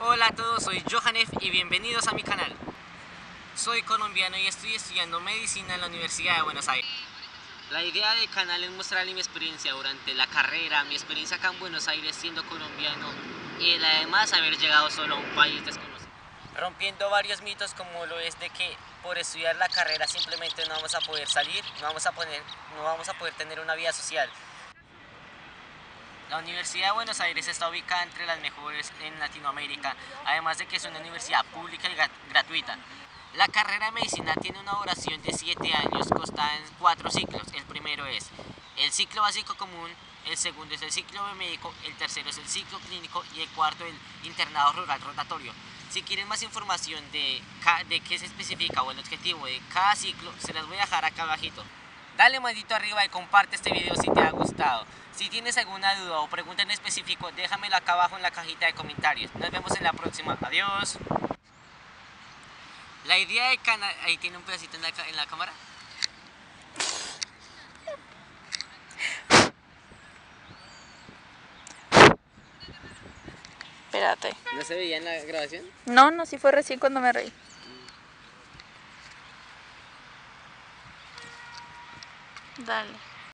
Hola a todos, soy JohanF y bienvenidos a mi canal. Soy colombiano y estoy estudiando medicina en la Universidad de Buenos Aires. La idea del canal es mostrarle mi experiencia durante la carrera, mi experiencia acá en Buenos Aires siendo colombiano y además haber llegado solo a un país desconocido. Rompiendo varios mitos como lo es de que por estudiar la carrera simplemente no vamos a poder salir, no vamos a poder tener una vida social. La Universidad de Buenos Aires está ubicada entre las mejores en Latinoamérica, además de que es una universidad pública y gratuita. La carrera de medicina tiene una duración de 7 años, constada en 4 ciclos. El primero es el ciclo básico común, el segundo es el ciclo biomédico, el tercero es el ciclo clínico y el cuarto el internado rural rotatorio. Si quieren más información de qué se especifica o el objetivo de cada ciclo, se las voy a dejar acá abajito. Dale manito arriba y comparte este video si te ha gustado. Si tienes alguna duda o pregunta en específico, déjamelo acá abajo en la cajita de comentarios. Nos vemos en la próxima. Adiós. La idea del canal... Ahí tiene un pedacito en la cámara. Espérate. ¿No se veía en la grabación? No, sí fue recién cuando me reí. Dale.